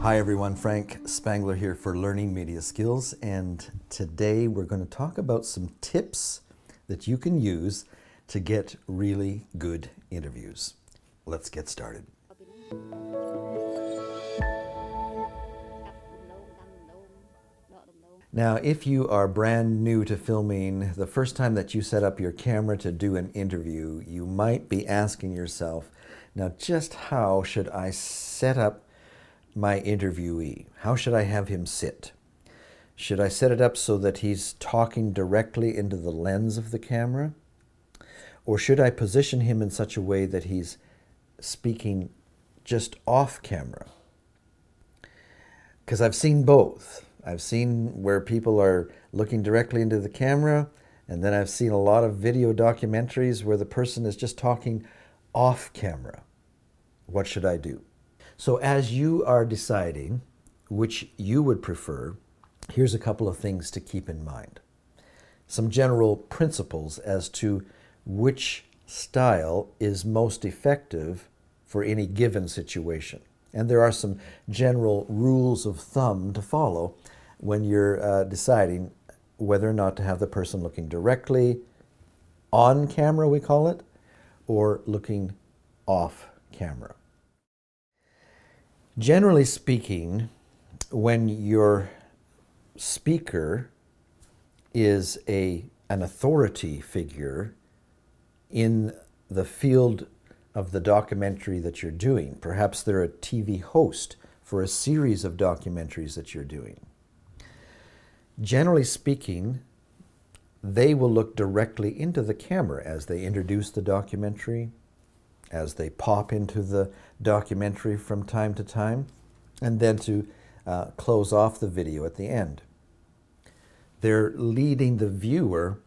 Hi everyone, Frank Spangler here for Learning Media Skills, and today we're going to talk about some tips that you can use to get really good interviews. Let's get started. Now, if you are brand new to filming, the first time that you set up your camera to do an interview, you might be asking yourself, now just how should I set up my interviewee? How should I have him sit? Should I set it up so that he's talking directly into the lens of the camera? Or should I position him in such a way that he's speaking just off camera? Because I've seen both. I've seen where people are looking directly into the camera, and then I've seen a lot of video documentaries where the person is just talking off camera. What should I do? So as you are deciding which you would prefer, here's a couple of things to keep in mind. Some general principles as to which style is most effective for any given situation. And there are some general rules of thumb to follow when you're deciding whether or not to have the person looking directly on camera, we call it, or looking off camera. Generally speaking, when your speaker is an authority figure in the field of the documentary that you're doing, perhaps they're a TV host for a series of documentaries that you're doing. Generally speaking, they will look directly into the camera as they introduce the documentary, as they pop into the documentary from time to time, and then to close off the video at the end. They're leading the viewer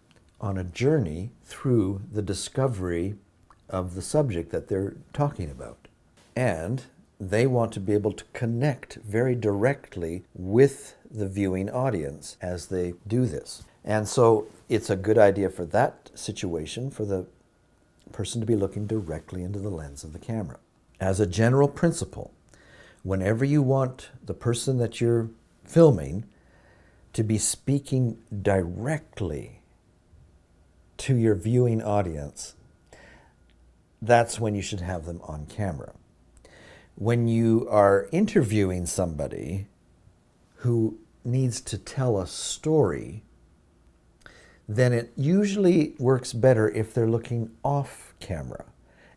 on a journey through the discovery of the subject that they're talking about. And they want to be able to connect very directly with the viewing audience as they do this. And so it's a good idea for that situation for the person to be looking directly into the lens of the camera. As a general principle, whenever you want the person that you're filming to be speaking directly to your viewing audience, that's when you should have them on camera. When you are interviewing somebody who needs to tell a story, then it usually works better if they're looking off camera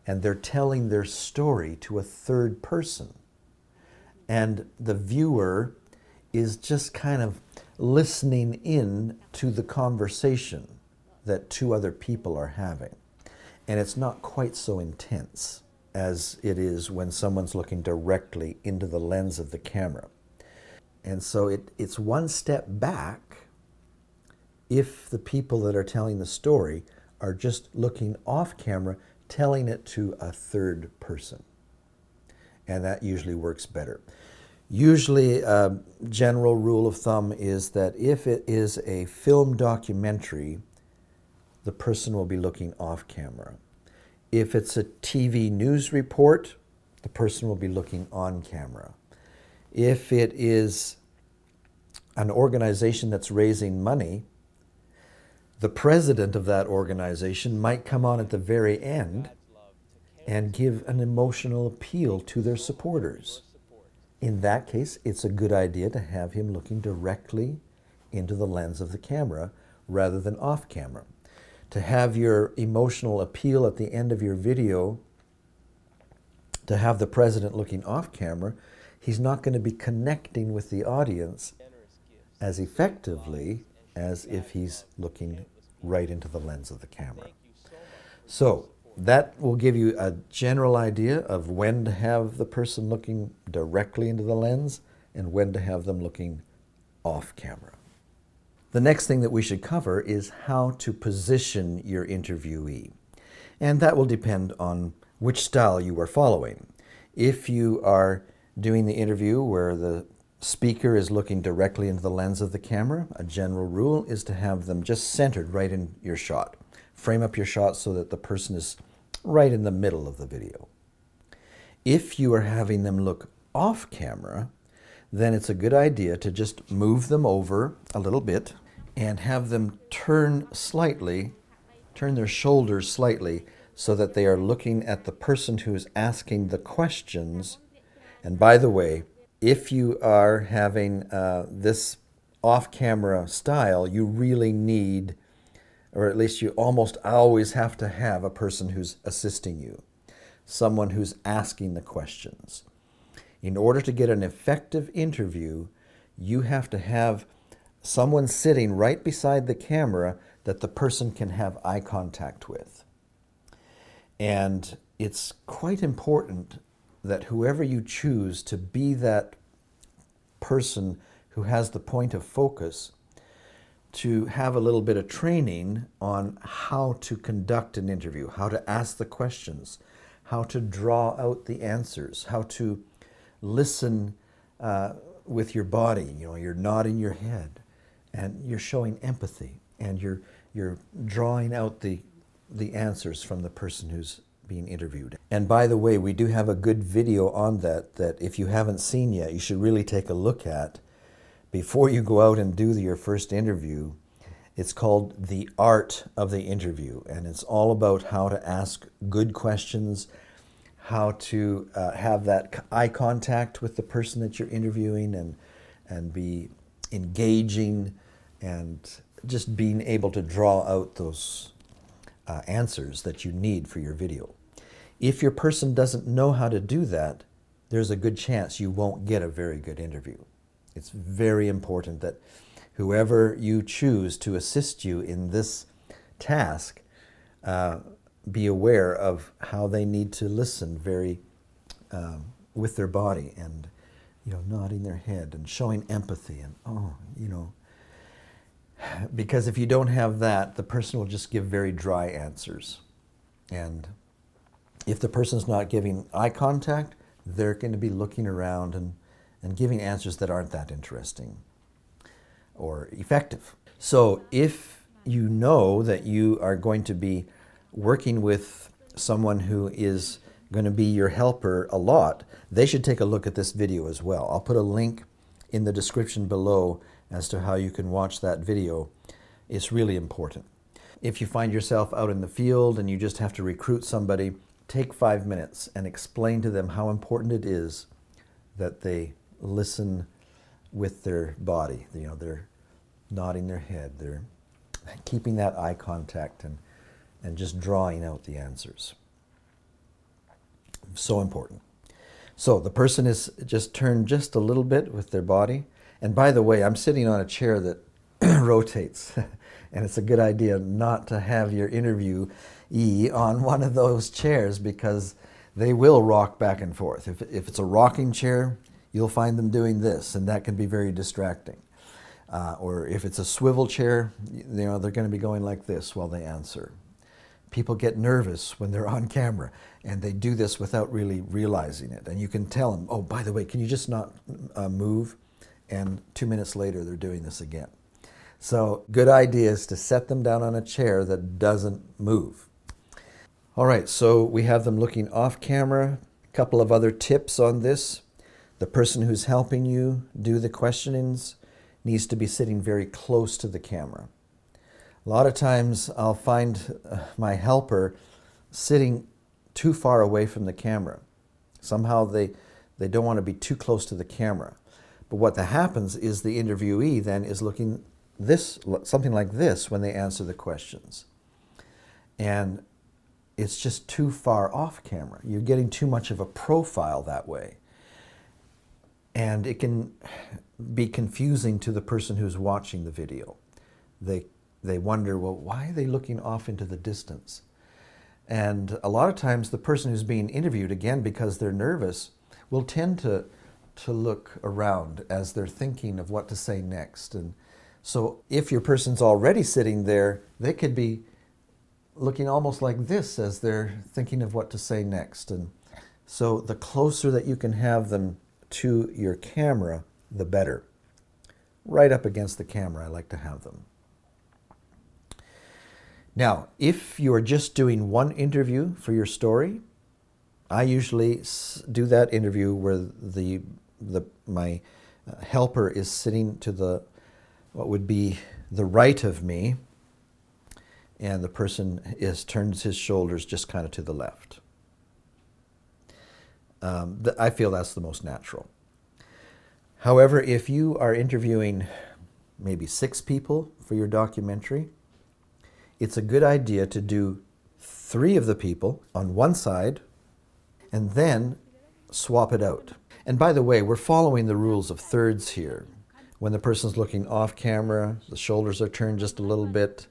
and they're telling their story to a third person. And the viewer is just kind of listening in to the conversation that two other people are having. And it's not quite so intense as it is when someone's looking directly into the lens of the camera. And so it's one step back if the people that are telling the story are just looking off camera, telling it to a third person. And that usually works better. Usually a general rule of thumb is that if it is a film documentary, the person will be looking off camera. If it's a TV news report, the person will be looking on camera. If it is an organization that's raising money, the president of that organization might come on at the very end and give an emotional appeal to their supporters. In that case, it's a good idea to have him looking directly into the lens of the camera rather than off camera. To have your emotional appeal at the end of your video, to have the president looking off camera, he's not going to be connecting with the audience as effectively as if he's looking right into the lens of the camera. So that will give you a general idea of when to have the person looking directly into the lens and when to have them looking off camera. The next thing that we should cover is how to position your interviewee. And that will depend on which style you are following. If you are doing the interview where the speaker is looking directly into the lens of the camera, a general rule is to have them just centered right in your shot. Frame up your shot so that the person is right in the middle of the video. If you are having them look off camera, then it's a good idea to just move them over a little bit and have them turn slightly, turn their shoulders slightly so that they are looking at the person who is asking the questions. And by the way, if you are having this off-camera style, you really need, or at least you almost always have to have, a person who's assisting you, someone who's asking the questions. In order to get an effective interview, you have to have someone sitting right beside the camera that the person can have eye contact with. And it's quite important that whoever you choose to be that person who has the point of focus, to have a little bit of training on how to conduct an interview, how to ask the questions, how to draw out the answers, how to listen with your body. You know, you're nodding your head and you're showing empathy and you're drawing out the answers from the person who's being interviewed. And by the way, we do have a good video on that if you haven't seen yet, you should really take a look at before you go out and do your first interview. It's called The Art of the Interview, and it's all about how to ask good questions, how to have that eye contact with the person that you're interviewing and be engaging and just being able to draw out those answers that you need for your video. If your person doesn't know how to do that, there's a good chance you won't get a very good interview. It's very important that whoever you choose to assist you in this task, be aware of how they need to listen very with their body and, you know, nodding their head and showing empathy and, oh, you know. Because if you don't have that, the person will just give very dry answers. And if the person's not giving eye contact, they're going to be looking around and giving answers that aren't that interesting or effective. So if you know that you are going to be working with someone who is going to be your helper a lot, they should take a look at this video as well. I'll put a link in the description below as to how you can watch that video. It's really important. If you find yourself out in the field and you just have to recruit somebody, take 5 minutes and explain to them how important it is that they listen with their body. You know, they're nodding their head, they're keeping that eye contact and just drawing out the answers. So important. So the person is just turned just a little bit with their body. And by the way, I'm sitting on a chair that rotates, and it's a good idea not to have your interviewee on one of those chairs because they will rock back and forth. If it's a rocking chair, you'll find them doing this, and that can be very distracting. Or if it's a swivel chair, you know, they're going to be going like this while they answer. People get nervous when they're on camera, and they do this without really realizing it. And you can tell them, oh, by the way, can you just not move? And 2 minutes later, they're doing this again. So good idea is to set them down on a chair that doesn't move. All right, so we have them looking off camera. A couple of other tips on this. The person who's helping you do the questionings needs to be sitting very close to the camera. A lot of times I'll find my helper sitting too far away from the camera. Somehow they don't want to be too close to the camera. But what happens is the interviewee then is looking something like this when they answer the questions. And it's just too far off camera. You're getting too much of a profile that way. And it can be confusing to the person who's watching the video. They wonder, well, why are they looking off into the distance? And a lot of times the person who's being interviewed, again, because they're nervous, will tend to look around as they're thinking of what to say next. And so if your person's already sitting there, they could be looking almost like this as they're thinking of what to say next. And so the closer that you can have them to your camera, the better. Right up against the camera, I like to have them. Now, if you are just doing one interview for your story, I usually do that interview where my helper is sitting to the, what would be the right of me, and the person turns his shoulders just kind of to the left. I feel that's the most natural. However, if you are interviewing maybe 6 people for your documentary, it's a good idea to do 3 of the people on one side and then swap it out. And by the way, we're following the rules of thirds here. When the person's looking off camera, the shoulders are turned just a little bit,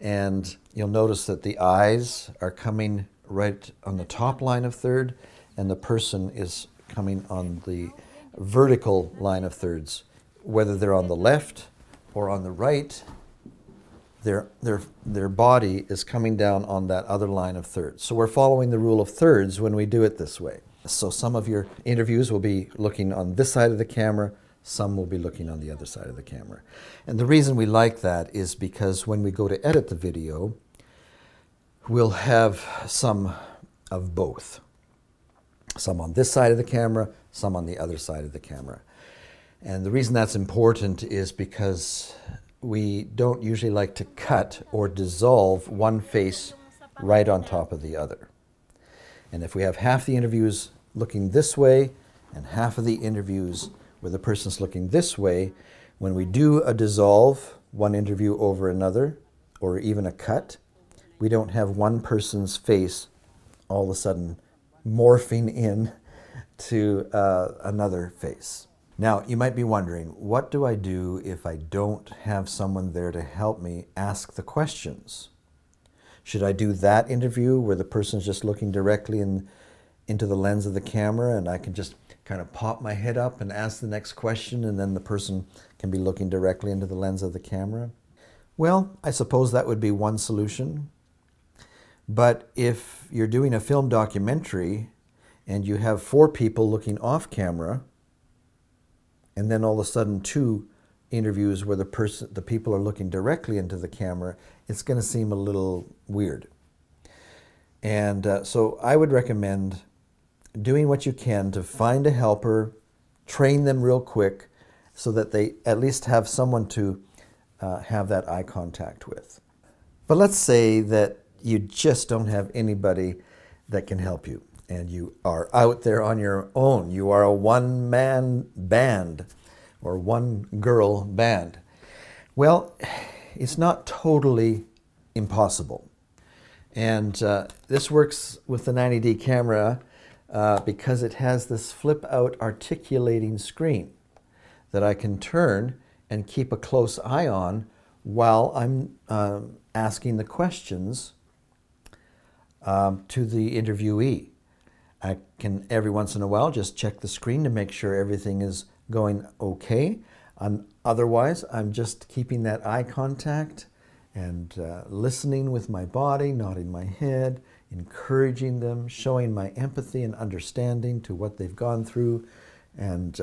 and you'll notice that the eyes are coming right on the top line of third, and the person is coming on the vertical line of thirds. Whether they're on the left or on the right, their body is coming down on that other line of thirds. So we're following the rule of thirds when we do it this way. So some of your interviews will be looking on this side of the camera, some will be looking on the other side of the camera. And the reason we like that is because when we go to edit the video, we'll have some of both. Some on this side of the camera, some on the other side of the camera. And the reason that's important is because we don't usually like to cut or dissolve one face right on top of the other. And if we have half the interviews looking this way and half of the interviews where the person's looking this way, when we do a dissolve, one interview over another, or even a cut, we don't have one person's face all of a sudden morphing in to another face. Now, you might be wondering, what do I do if I don't have someone there to help me ask the questions? Should I do that interview where the person's just looking directly into the lens of the camera and I can just kind of pop my head up and ask the next question, and then the person can be looking directly into the lens of the camera? Well, I suppose that would be one solution. But if you're doing a film documentary and you have 4 people looking off camera, and then all of a sudden 2 interviews where the people are looking directly into the camera, it's going to seem a little weird. And so I would recommend doing what you can to find a helper, train them real quick so that they at least have someone to have that eye contact with. But let's say that you just don't have anybody that can help you, and you are out there on your own. You are a one-man band or one-girl band. Well, it's not totally impossible. And this works with the 90D camera because it has this flip-out articulating screen that I can turn and keep a close eye on while I'm asking the questions to the interviewee. I can every once in a while just check the screen to make sure everything is going okay. Otherwise, I'm just keeping that eye contact and listening with my body, nodding my head, encouraging them, showing my empathy and understanding to what they've gone through. And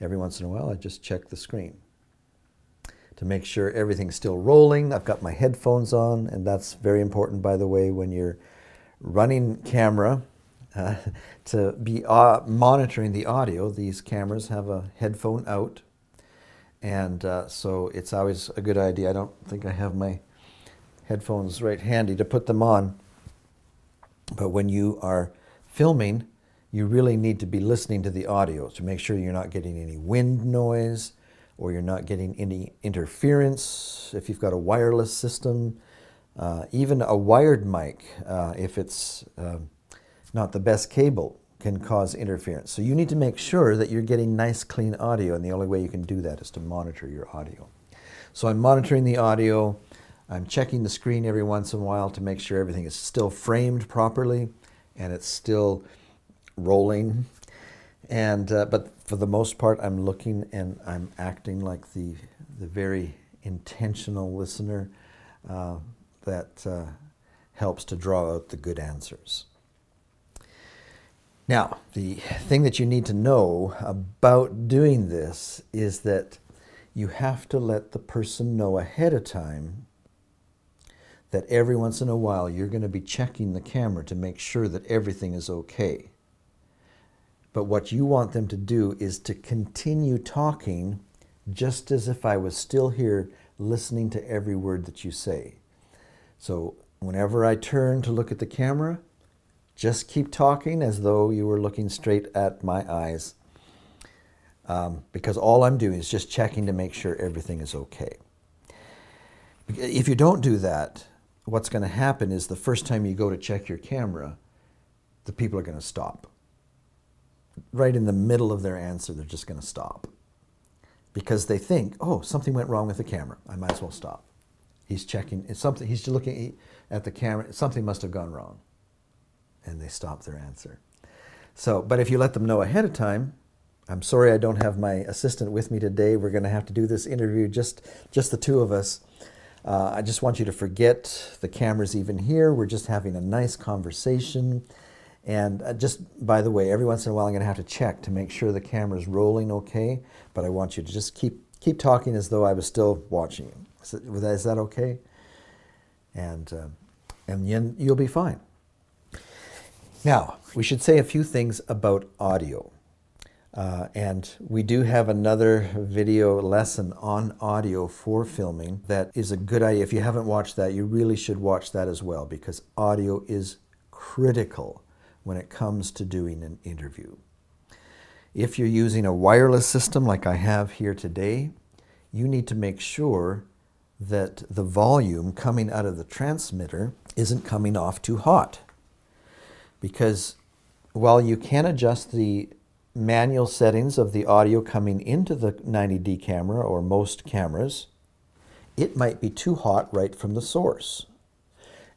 every once in a while, I just check the screen to make sure everything's still rolling. I've got my headphones on, and that's very important, by the way, when you're running camera. To be monitoring the audio, these cameras have a headphone out, and so it's always a good idea. I don't think I have my headphones right handy to put them on, but when you are filming, you really need to be listening to the audio to make sure you're not getting any wind noise or you're not getting any interference. If you've got a wireless system, even a wired mic, if it's not the best cable, can cause interference. So you need to make sure that you're getting nice, clean audio, and the only way you can do that is to monitor your audio. So I'm monitoring the audio, I'm checking the screen every once in a while to make sure everything is still framed properly and it's still rolling. And but for the most part, I'm looking and I'm acting like the very intentional listener that helps to draw out the good answers. Now, the thing that you need to know about doing this is that you have to let the person know ahead of time that every once in a while you're going to be checking the camera to make sure that everything is okay. But what you want them to do is to continue talking just as if I was still here listening to every word that you say. So whenever I turn to look at the camera, just keep talking as though you were looking straight at my eyes, because all I'm doing is just checking to make sure everything is okay. If you don't do that, what's going to happen is the first time you go to check your camera, the people are going to stop. Right in the middle of their answer, they're just going to stop. Because they think, oh, something went wrong with the camera. I might as well stop. He's checking. It's something. He's looking at the camera. Something must have gone wrong. And they stop their answer. So, but if you let them know ahead of time, I'm sorry I don't have my assistant with me today. We're going to have to do this interview, just the two of us. I just want you to forget the camera's even here. We're just having a nice conversation. And just, by the way, every once in a while I'm going to have to check to make sure the camera's rolling okay. But I want you to just keep talking as though I was still watching you. Is that okay? And then you'll be fine. Now, we should say a few things about audio. And we do have another video lesson on audio for filming that is a good idea. If you haven't watched that, you really should watch that as well, because audio is critical when it comes to doing an interview. If you're using a wireless system like I have here today, you need to make sure that the volume coming out of the transmitter isn't coming off too hot. Because while you can adjust the manual settings of the audio coming into the 90D camera or most cameras, it might be too hot right from the source.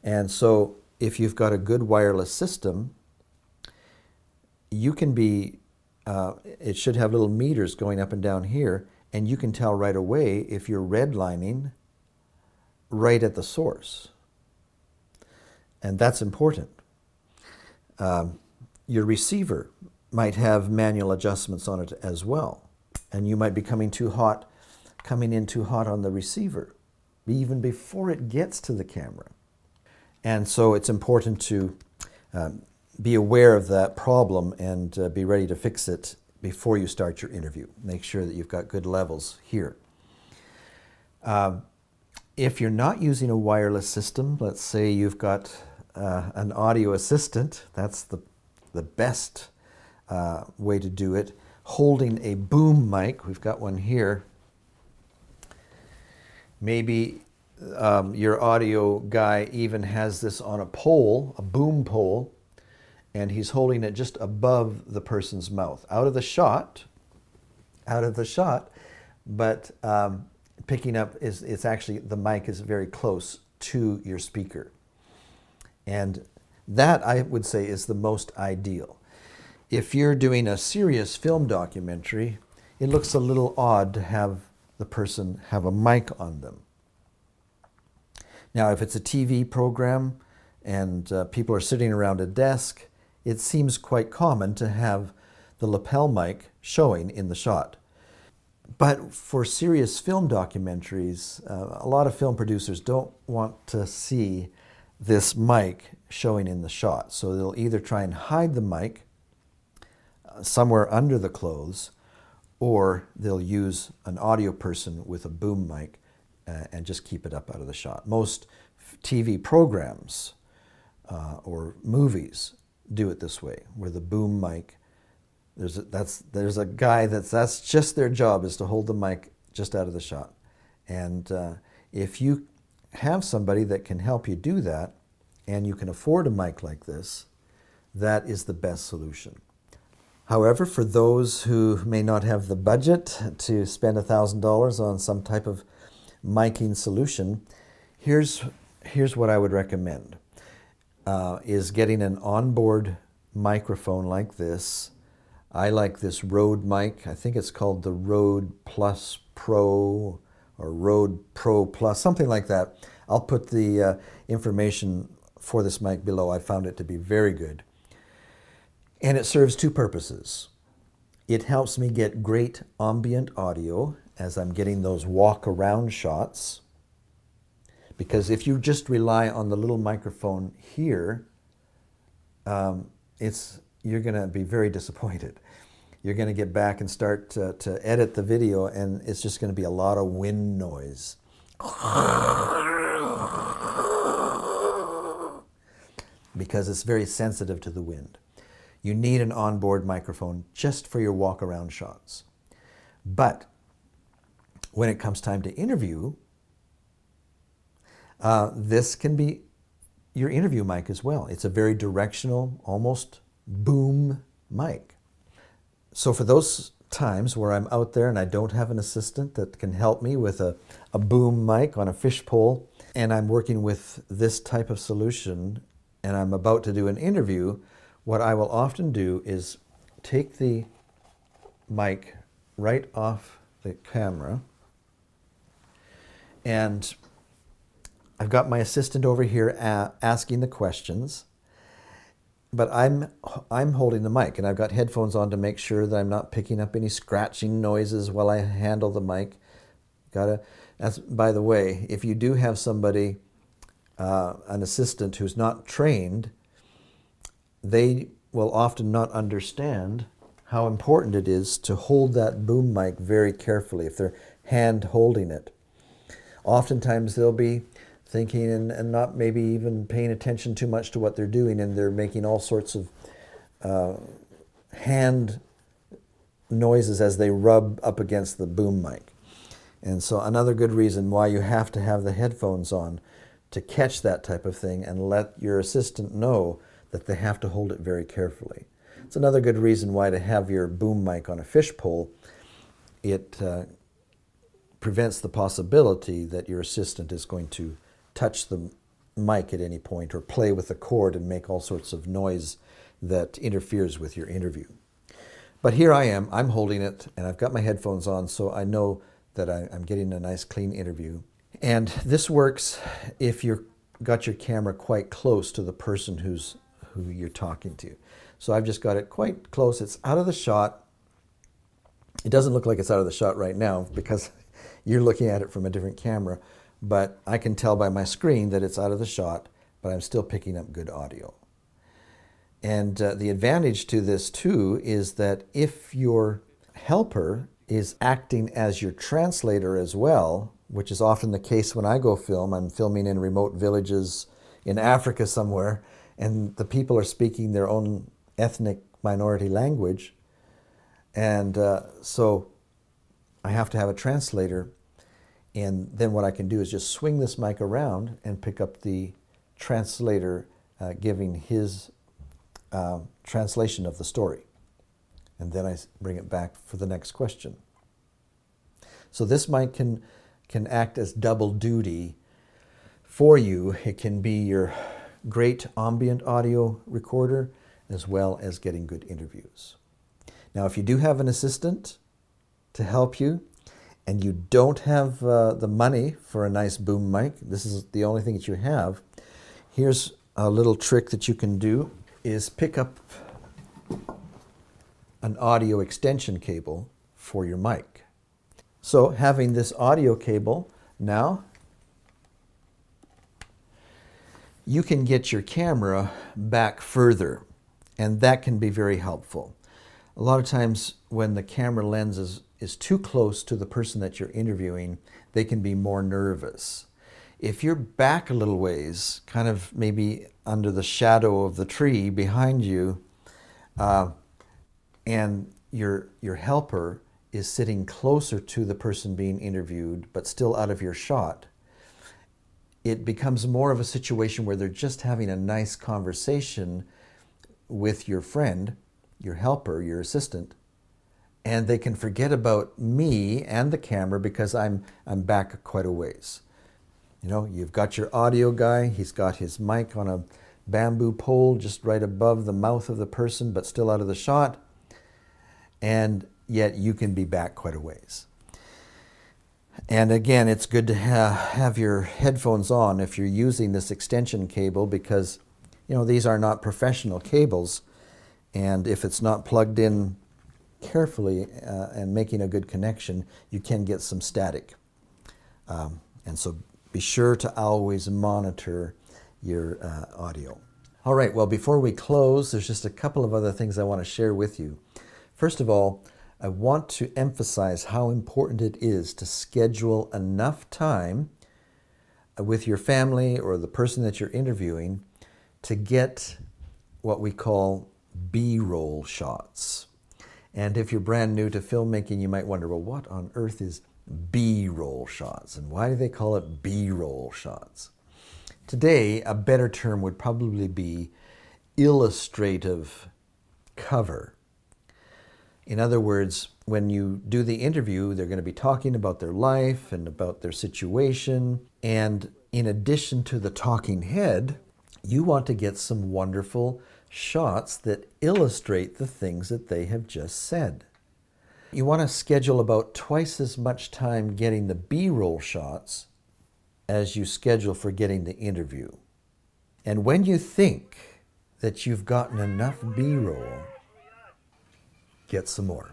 And so if you've got a good wireless system, you can be, it should have little meters going up and down here, and you can tell right away if you're redlining right at the source. And that's important. Your receiver might have manual adjustments on it as well, and you might be coming in too hot on the receiver even before it gets to the camera. And so it's important to be aware of that problem and be ready to fix it before you start your interview. Make sure that you've got good levels here. If you're not using a wireless system, let's say you've got an audio assistant, that's the best way to do it, holding a boom mic. We've got one here. Maybe your audio guy even has this on a pole, a boom pole, and he's holding it just above the person's mouth, out of the shot, but picking up it's actually, the mic is very close to your speaker. And that, I would say, is the most ideal. If you're doing a serious film documentary, it looks a little odd to have the person have a mic on them. Now, if it's a TV program and people are sitting around a desk, it seems quite common to have the lapel mic showing in the shot. But for serious film documentaries, a lot of film producers don't want to see this mic showing in the shot. So they'll either try and hide the mic somewhere under the clothes, or they'll use an audio person with a boom mic and just keep it up out of the shot. Most TV programs or movies do it this way, where the boom mic, there's a guy that's just their job, is to hold the mic just out of the shot. And if you have somebody that can help you do that, and you can afford a mic like this, that is the best solution. However, for those who may not have the budget to spend $1,000 on some type of miking solution, here's what I would recommend, is getting an onboard microphone like this. I like this Rode mic. I think it's called the Rode Pro or Rode Pro Plus, something like that. I'll put the information for this mic below. I found it to be very good. And it serves two purposes. It helps me get great ambient audio as I'm getting those walk around shots. Because if you just rely on the little microphone here, you're going to be very disappointed. You're going to get back and start to edit the video, and it's just going to be a lot of wind noise. Because it's very sensitive to the wind. You need an onboard microphone just for your walk-around shots. But when it comes time to interview, this can be your interview mic as well. It's a very directional, almost boom mic. So for those times where I'm out there and I don't have an assistant that can help me with a boom mic on a fishpole, and I'm working with this type of solution and I'm about to do an interview, what I will often do is take the mic right off the camera, and I've got my assistant over here asking the questions, but I'm holding the mic, and I've got headphones on to make sure that I'm not picking up any scratching noises while I handle the mic. That's, by the way, if you do have somebody, an assistant who's not trained, they will often not understand how important it is to hold that boom mic very carefully if they're hand holding it. Oftentimes they'll be thinking and not maybe even paying attention too much to what they're doing, and they're making all sorts of hand noises as they rub up against the boom mic. And so another good reason why you have to have the headphones on to catch that type of thing and let your assistant know that they have to hold it very carefully. It's another good reason why to have your boom mic on a fishpole. It prevents the possibility that your assistant is going to touch the mic at any point or play with the cord and make all sorts of noise that interferes with your interview. But here I am, I'm holding it, and I've got my headphones on, so I know that I'm getting a nice clean interview. And this works if you've got your camera quite close to the person who you're talking to. So I've just got it quite close. It's out of the shot. It doesn't look like it's out of the shot right now because you're looking at it from a different camera, but I can tell by my screen that it's out of the shot, but I'm still picking up good audio. And the advantage to this too is that if your helper is acting as your translator as well, which is often the case when I go film, I'm filming in remote villages in Africa somewhere, and the people are speaking their own ethnic minority language, and so I have to have a translator, and then what I can do is just swing this mic around and pick up the translator giving his translation of the story, and then I bring it back for the next question. So this mic can act as double duty for you. It can be your great ambient audio recorder, as well as getting good interviews. Now, if you do have an assistant to help you, and you don't have the money for a nice boom mic, this is the only thing that you have, here's a little trick that you can do, is pick up an audio extension cable for your mic. So having this audio cable now, you can get your camera back further, and that can be very helpful. A lot of times when the camera lens is too close to the person that you're interviewing, they can be more nervous. If you're back a little ways, kind of maybe under the shadow of the tree behind you, and your helper is sitting closer to the person being interviewed but still out of your shot, it becomes more of a situation where they're just having a nice conversation with your friend, your helper, your assistant, and they can forget about me and the camera because I'm back quite a ways. You know, you've got your audio guy, he's got his mic on a bamboo pole just right above the mouth of the person but still out of the shot, and yet you can be back quite a ways. And again, it's good to have your headphones on if you're using this extension cable, because, you know, these are not professional cables, and if it's not plugged in carefully and making a good connection, you can get some static. And so be sure to always monitor your audio. All right, well, before we close, there's just a couple of other things I want to share with you. First of all, I want to emphasize how important it is to schedule enough time with your family or the person that you're interviewing to get what we call B-roll shots. And if you're brand new to filmmaking, you might wonder, well, what on earth is B-roll shots? And why do they call it B-roll shots? Today, a better term would probably be illustrative cover. In other words, when you do the interview, they're going to be talking about their life and about their situation. And in addition to the talking head, you want to get some wonderful shots that illustrate the things that they have just said. You want to schedule about twice as much time getting the B-roll shots as you schedule for getting the interview. And when you think that you've gotten enough B-roll, get some more.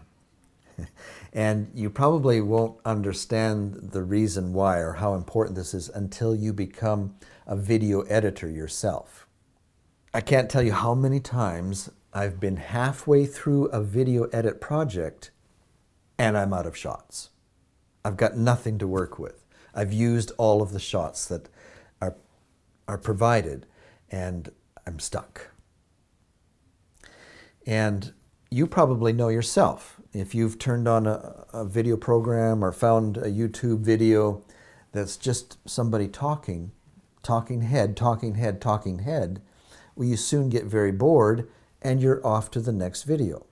And you probably won't understand the reason why or how important this is until you become a video editor yourself. I can't tell you how many times I've been halfway through a video edit project and I'm out of shots. I've got nothing to work with. I've used all of the shots that are provided and I'm stuck. And you probably know yourself. If you've turned on a video program or found a YouTube video that's just somebody talking, talking head, well, you soon get very bored and you're off to the next video.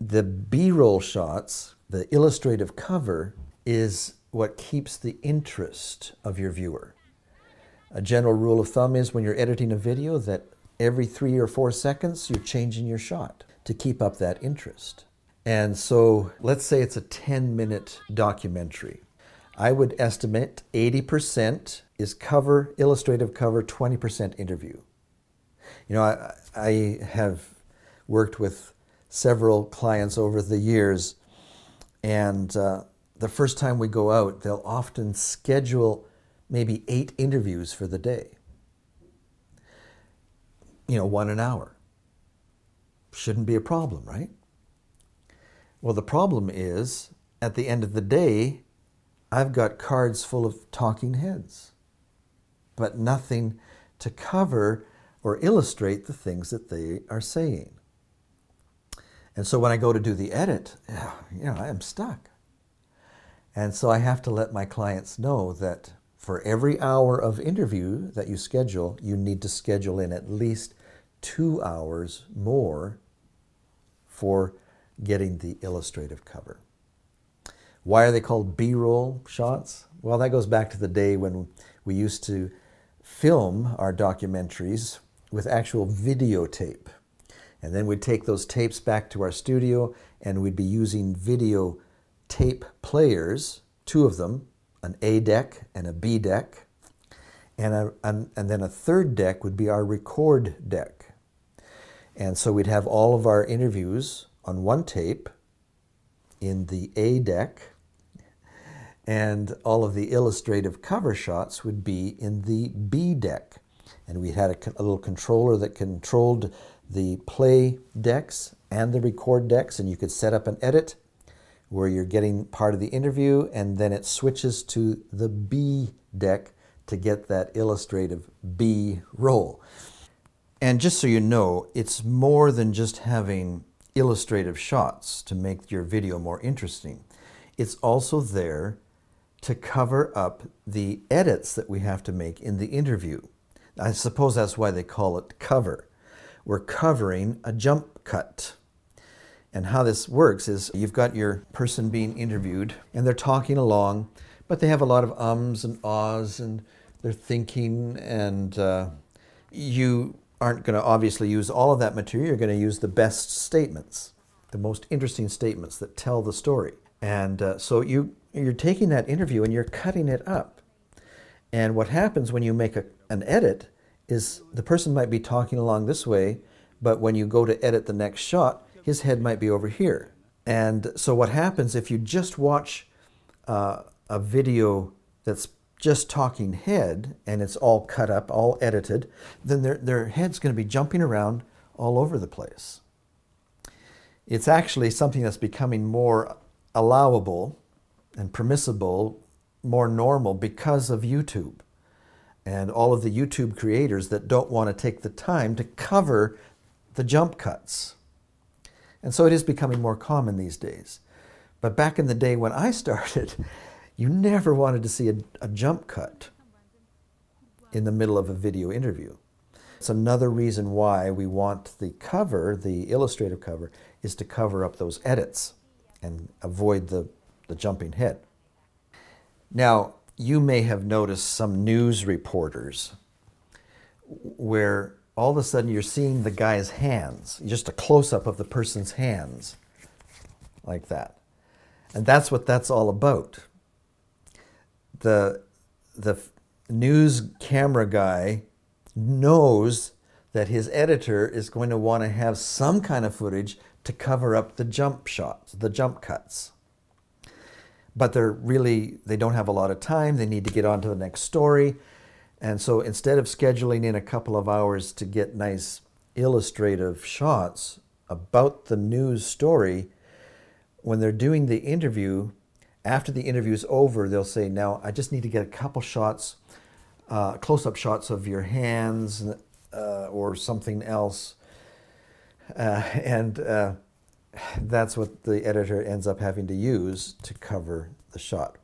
The B-roll shots, the illustrative cover, is what keeps the interest of your viewer. A general rule of thumb is when you're editing a video that every 3 or 4 seconds you're changing your shot to keep up that interest. And so let's say it's a 10-minute documentary. I would estimate 80% is cover, illustrative cover, 20% interview. You know, I have worked with several clients over the years, and the first time we go out, they'll often schedule maybe 8 interviews for the day. You know, 1 an hour. Shouldn't be a problem, right? Well, the problem is, at the end of the day, I've got cards full of talking heads, but nothing to cover or illustrate the things that they are saying. And so when I go to do the edit, you know, I am stuck. And so I have to let my clients know that for every hour of interview that you schedule, you need to schedule in at least 2 hours more for getting the illustrative cover. Why are they called B-roll shots? Well, that goes back to the day when we used to film our documentaries with actual videotape. And then we'd take those tapes back to our studio and we'd be using videotape players, 2 of them, an A deck and a B deck. And then a third deck would be our record deck. And so we'd have all of our interviews on 1 tape in the A deck, and all of the illustrative cover shots would be in the B deck. And we had a little controller that controlled the play decks and the record decks, and you could set up an edit where you're getting part of the interview, and then it switches to the B deck to get that illustrative B roll. And just so you know, it's more than just having illustrative shots to make your video more interesting. It's also there to cover up the edits that we have to make in the interview. I suppose that's why they call it cover. We're covering a jump cut. And how this works is you've got your person being interviewed and they're talking along, but they have a lot of ums and ahs and they're thinking, and you aren't going to obviously use all of that material. You're going to use the best statements, the most interesting statements that tell the story. And so you're taking that interview and you're cutting it up. And what happens when you make an edit is the person might be talking along this way, but when you go to edit the next shot, his head might be over here. And so what happens if you just watch a video that's just talking head and it's all cut up, all edited, then their head's going to be jumping around all over the place. It's actually something that's becoming more allowable and permissible, more normal because of YouTube and all of the YouTube creators that don't want to take the time to cover the jump cuts. And so it is becoming more common these days. But back in the day when I started, you never wanted to see a jump cut in the middle of a video interview. It's another reason why we want the cover, the illustrative cover, is to cover up those edits and avoid the jumping head. Now, you may have noticed some news reporters where all of a sudden you're seeing the guy's hands, just a close-up of the person's hands, like that. And that's what that's all about. The news camera guy knows that his editor is going to want to have some kind of footage to cover up the jump shots, the jump cuts. But they don't have a lot of time. They need to get on to the next story. And so instead of scheduling in a couple of hours to get nice illustrative shots about the news story, when they're doing the interview, after the interview's over, they'll say, now I just need to get a couple shots, close-up shots of your hands or something else. And that's what the editor ends up having to use to cover the shot.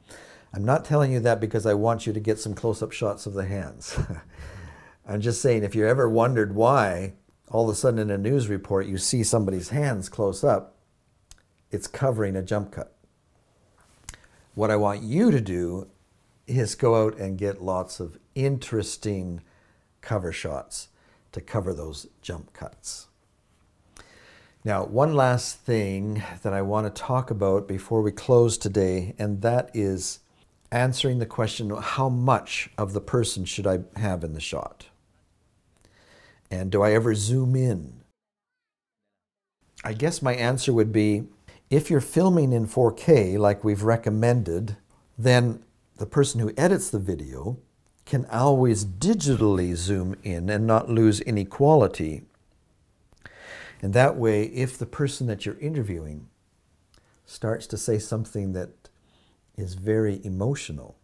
I'm not telling you that because I want you to get some close-up shots of the hands. I'm just saying, if you ever wondered why all of a sudden in a news report you see somebody's hands close up, it's covering a jump cut. What I want you to do is go out and get lots of interesting cover shots to cover those jump cuts. Now, one last thing that I want to talk about before we close today, and that is answering the question, how much of the person should I have in the shot? And do I ever zoom in? I guess my answer would be, if you're filming in 4K like we've recommended, then the person who edits the video can always digitally zoom in and not lose any quality. And that way, if the person that you're interviewing starts to say something that is very emotional,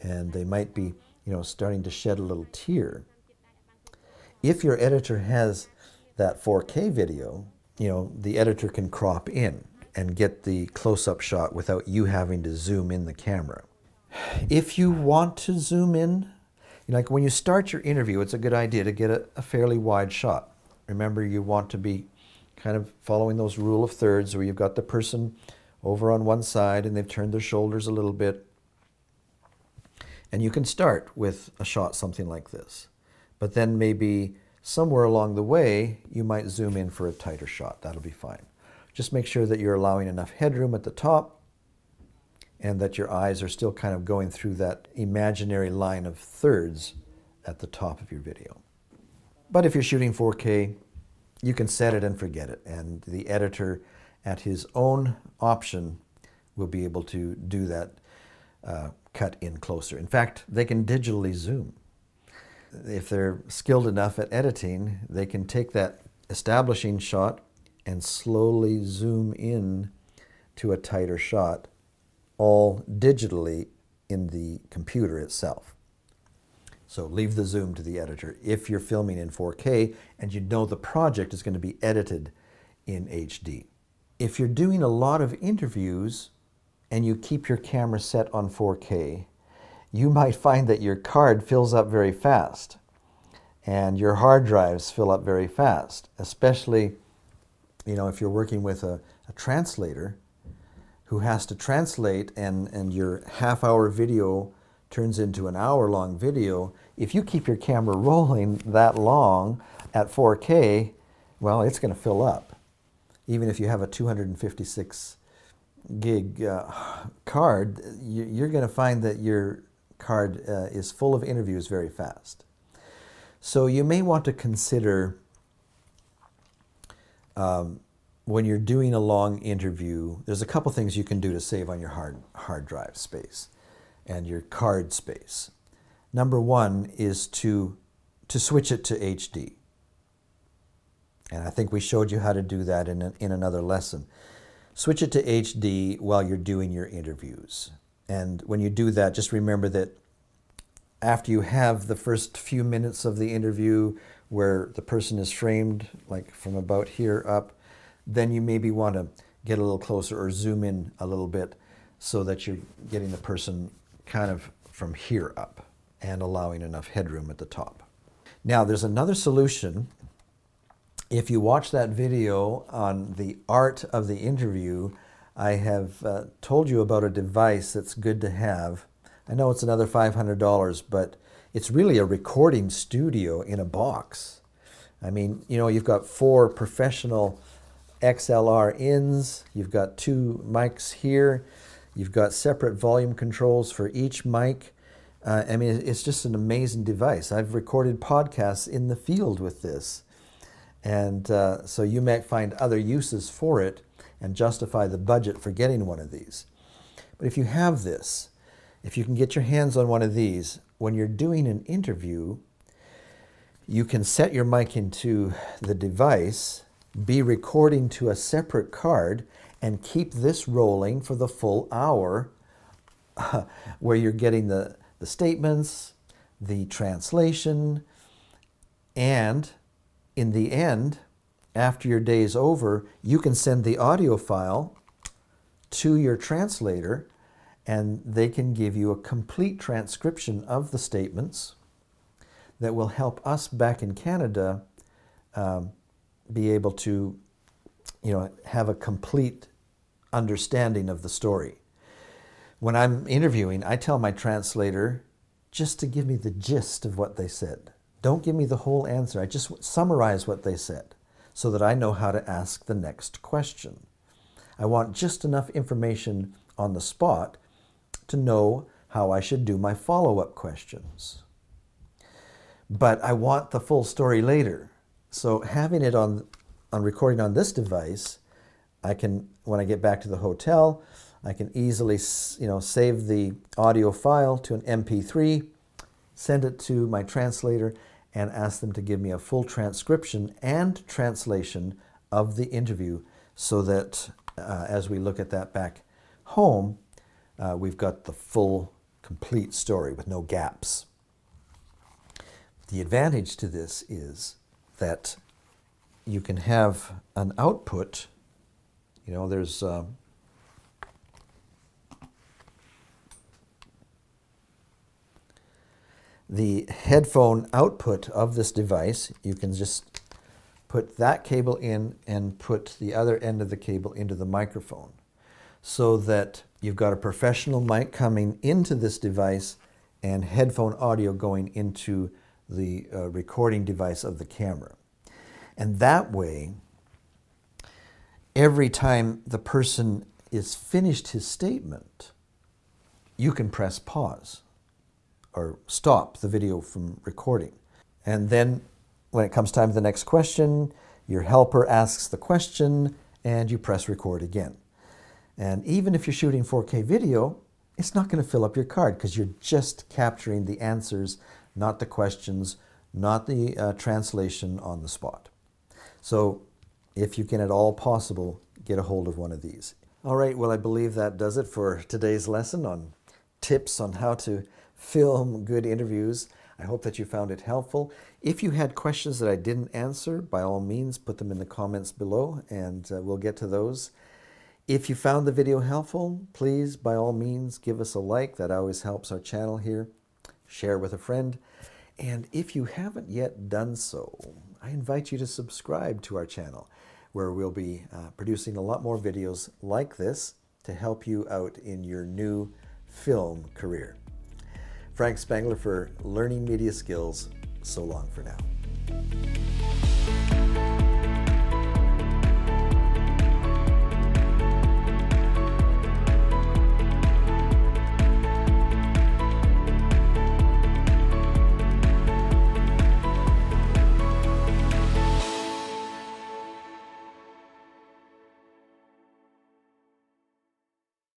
and they might be, starting to shed a little tear, if your editor has that 4K video, the editor can crop in and get the close-up shot without you having to zoom in the camera. If you want to zoom in, like when you start your interview, it's a good idea to get a fairly wide shot. Remember, you want to be kind of following those rule of thirds where you've got the person over on one side and they've turned their shoulders a little bit. And you can start with a shot something like this, but then maybe somewhere along the way, you might zoom in for a tighter shot. That'll be fine. Just make sure that you're allowing enough headroom at the top and that your eyes are still kind of going through that imaginary line of thirds at the top of your video. But if you're shooting 4K, you can set it and forget it. And the editor, at his own option, will be able to do that cut in closer. In fact, they can digitally zoom. If they're skilled enough at editing, they can take that establishing shot and slowly zoom in to a tighter shot, all digitally in the computer itself. So leave the zoom to the editor if you're filming in 4K and you know the project is going to be edited in HD. If you're doing a lot of interviews and you keep your camera set on 4K, you might find that your card fills up very fast and your hard drives fill up very fast, especially if you're working with a translator who has to translate and your half-hour video turns into an hour-long video. If you keep your camera rolling that long at 4K, well, it's going to fill up, even if you have a 256 gig card. You're going to find that your card is full of interviews very fast. So you may want to consider when you're doing a long interview, there's a couple things you can do to save on your hard drive space. and your card space. Number one is to switch it to HD. And I think we showed you how to do that in another lesson. Switch it to HD while you're doing your interviews. And when you do that, just remember that after you have the first few minutes of the interview where the person is framed, like from about here up, then you maybe want to get a little closer or zoom in a little bit so that you're getting the person kind of from here up and allowing enough headroom at the top. Now there's another solution. If you watch that video on the art of the interview, I have told you about a device that's good to have. I know it's another $500, but it's really a recording studio in a box. I mean, you know, you've got 4 professional XLR ins, you've got 2 mics here, you've got separate volume controls for each mic. I mean, it's just an amazing device. I've recorded podcasts in the field with this. And so you might find other uses for it and justify the budget for getting one of these. But if you have this, if you can get your hands on one of these, when you're doing an interview, you can set your mic into the device, be recording to a separate card, and keep this rolling for the full hour where you're getting the statements, the translation, and in the end, after your day is over, you can send the audio file to your translator and they can give you a complete transcription of the statements that will help us back in Canada be able to, you know, have a complete understanding of the story. When I'm interviewing, I tell my translator just to give me the gist of what they said. Don't give me the whole answer. I just summarize what they said so that I know how to ask the next question. I want just enough information on the spot to know how I should do my follow-up questions. But I want the full story later. So having it on recording on this device, I can, when I get back to the hotel, I can easily, you know, save the audio file to an MP3, send it to my translator, and ask them to give me a full transcription and translation of the interview so that as we look at that back home, we've got the full, complete story with no gaps. The advantage to this is that you can have an output. You know, there's the headphone output of this device. You can just put that cable in and put the other end of the cable into the microphone so that you've got a professional mic coming into this device and headphone audio going into the recording device of the camera. And that way, every time the person is finished his statement, you can press pause or stop the video from recording. And then when it comes time to the next question, your helper asks the question and you press record again. And even if you're shooting 4K video, it's not going to fill up your card because you're just capturing the answers, not the questions, not the translation on the spot. So if you can at all possible, get a hold of one of these. All right, well, I believe that does it for today's lesson on tips on how to film good interviews. I hope that you found it helpful. If you had questions that I didn't answer, by all means, put them in the comments below and we'll get to those. If you found the video helpful, please, by all means, give us a like. That always helps our channel here. Share with a friend. And if you haven't yet done so, I invite you to subscribe to our channel, where we'll be producing a lot more videos like this to help you out in your new film career. Frank Spangler for Learning Media Skills. So long for now.